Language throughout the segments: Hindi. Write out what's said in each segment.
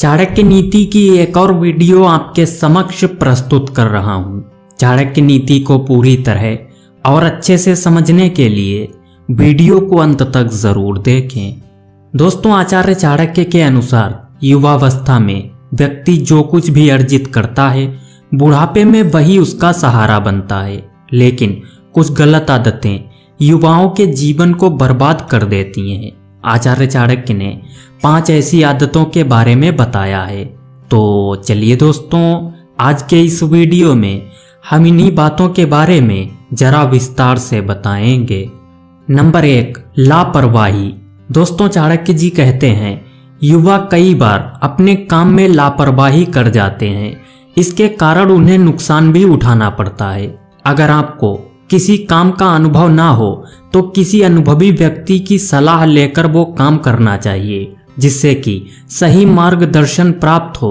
चाणक्य नीति की एक और वीडियो आपके समक्ष प्रस्तुत कर रहा हूँ। चाणक्य नीति को पूरी तरह और अच्छे से समझने के लिए वीडियो को अंत तक जरूर देखें। दोस्तों, आचार्य चाणक्य के अनुसार युवावस्था में व्यक्ति जो कुछ भी अर्जित करता है, बुढ़ापे में वही उसका सहारा बनता है। लेकिन कुछ गलत आदतें युवाओं के जीवन को बर्बाद कर देती हैं। आचार्य चाणक्य ने 5 ऐसी आदतों के बारे में बताया है। तो चलिए दोस्तों, आज के इस वीडियो में हम इन्हीं बातों के बारे में जरा विस्तार से बताएंगे। नंबर 1, लापरवाही। दोस्तों, चाणक्य जी कहते हैं युवा कई बार अपने काम में लापरवाही कर जाते हैं, इसके कारण उन्हें नुकसान भी उठाना पड़ता है। अगर आपको किसी काम का अनुभव ना हो तो किसी अनुभवी व्यक्ति की सलाह लेकर वो काम करना चाहिए, जिससे कि सही मार्गदर्शन प्राप्त हो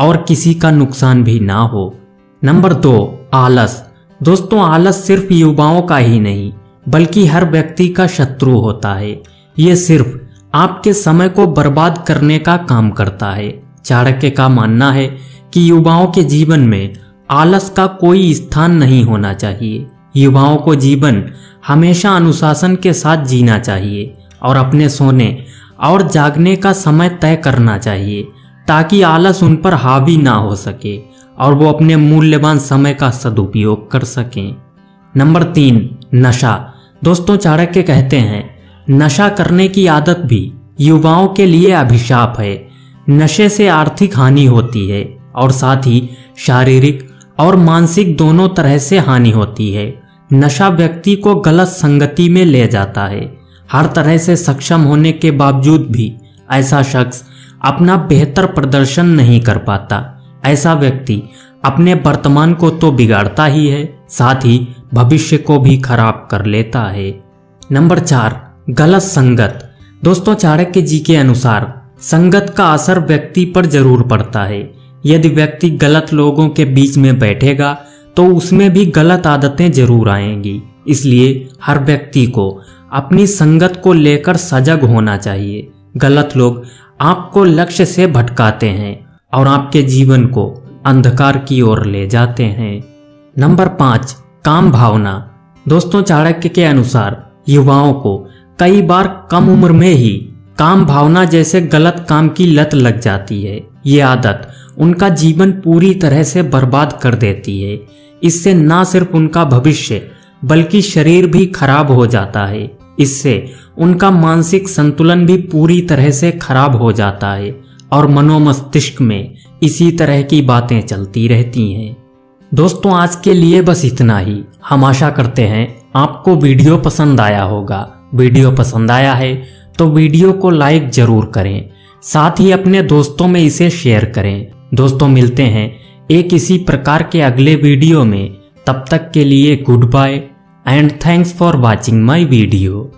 और किसी का नुकसान भी ना हो। नंबर 2, आलस। दोस्तों, आलस सिर्फ युवाओं का ही नहीं बल्कि हर व्यक्ति का शत्रु होता है। ये सिर्फ आपके समय को बर्बाद करने का काम करता है। चाणक्य का मानना है कि युवाओं के जीवन में आलस का कोई स्थान नहीं होना चाहिए। युवाओं को जीवन हमेशा अनुशासन के साथ जीना चाहिए और अपने सोने और जागने का समय तय करना चाहिए, ताकि आलस उन पर हावी ना हो सके और वो अपने मूल्यवान समय का सदुपयोग कर सकें। नंबर 3, नशा। दोस्तों, चाणक्य कहते हैं नशा करने की आदत भी युवाओं के लिए अभिशाप है। नशे से आर्थिक हानि होती है और साथ ही शारीरिक और मानसिक दोनों तरह से हानि होती है। नशा व्यक्ति को गलत संगति में ले जाता है। हर तरह से सक्षम होने के बावजूद भी ऐसा शख्स अपना बेहतर प्रदर्शन नहीं कर पाता। ऐसा व्यक्ति अपने वर्तमान को तो बिगाड़ता ही है, साथ ही भविष्य को भी खराब कर लेता है। नंबर 4, गलत संगत। दोस्तों, चाणक्य जी के अनुसार संगत का असर व्यक्ति पर जरूर पड़ता है। यदि व्यक्ति गलत लोगों के बीच में बैठेगा तो उसमें भी गलत आदतें जरूर आएंगी। इसलिए हर व्यक्ति को अपनी संगत को लेकर सजग होना चाहिए। गलत लोग आपको लक्ष्य से भटकाते हैं और आपके जीवन को अंधकार की ओर ले जाते हैं। नंबर 5, काम भावना। दोस्तों, चाणक्य के अनुसार युवाओं को कई बार कम उम्र में ही काम भावना जैसे गलत काम की लत लग जाती है। ये आदत उनका जीवन पूरी तरह से बर्बाद कर देती है। इससे ना सिर्फ उनका भविष्य बल्कि शरीर भी खराब हो जाता है। इससे उनका मानसिक संतुलन भी पूरी तरह से खराब हो जाता है और मनोमस्तिष्क में इसी तरह की बातें चलती रहती हैं। दोस्तों, आज के लिए बस इतना ही। हम आशा करते हैं आपको वीडियो पसंद आया होगा। वीडियो पसंद आया है तो वीडियो को लाइक जरूर करें, साथ ही अपने दोस्तों में इसे शेयर करें। दोस्तों, मिलते हैं एक इसी प्रकार के अगले वीडियो में। तब तक के लिए good bye and thanks for watching my video.